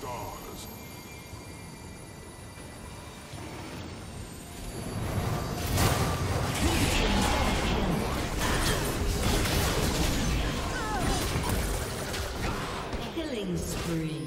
stars. Killing spree.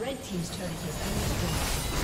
Red team's turret has been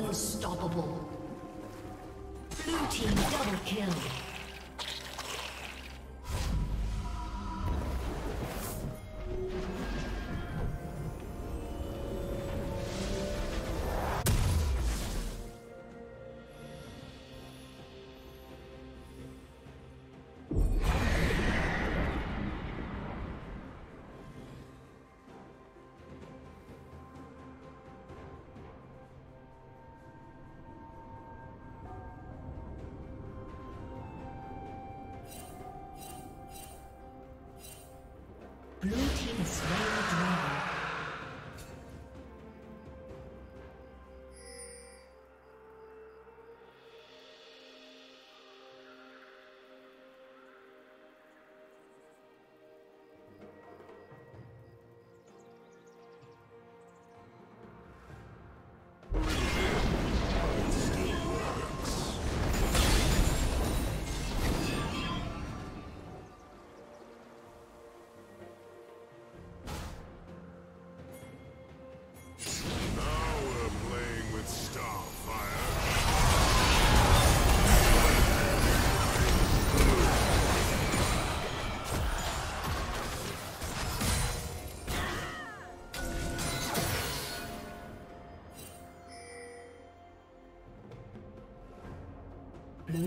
unstoppable. Blue team double kill. Blue team is slain the dragon. Blue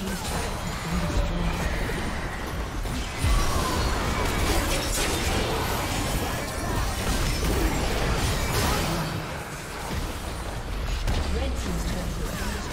Blue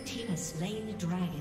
team has slain the dragon.